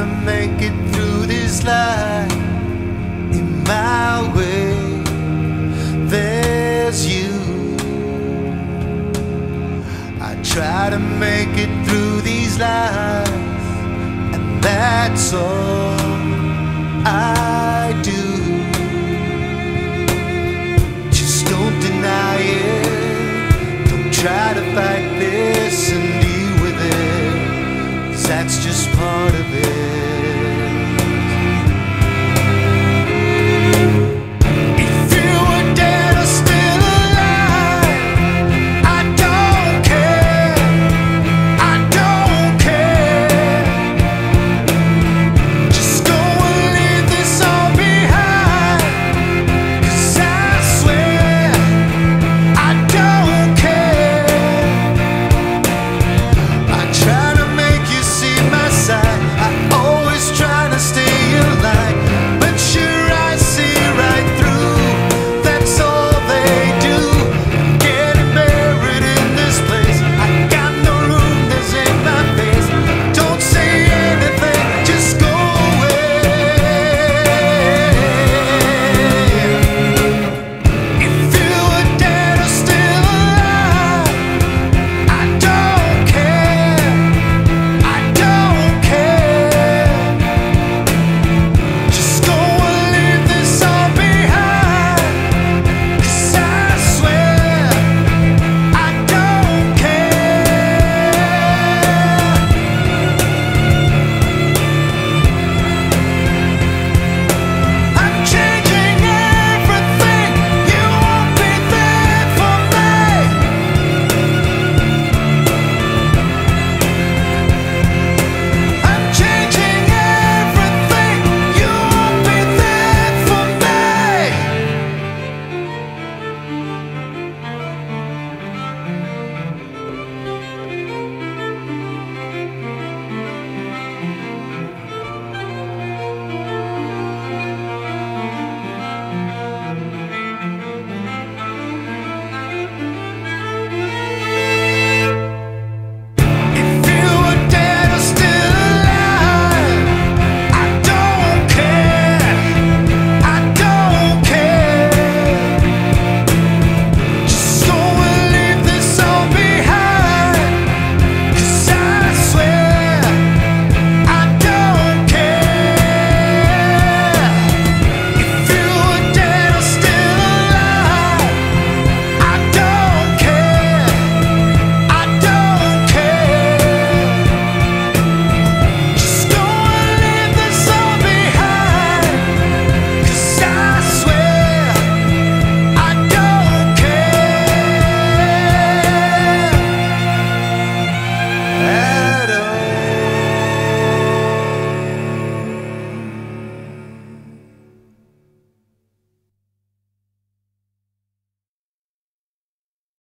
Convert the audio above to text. gonna make it through this life in my way. There's you. I try to make it through these lives, and that's all I do. Just don't deny it. Don't try to fight this and deal with it, 'cause that's just part of it.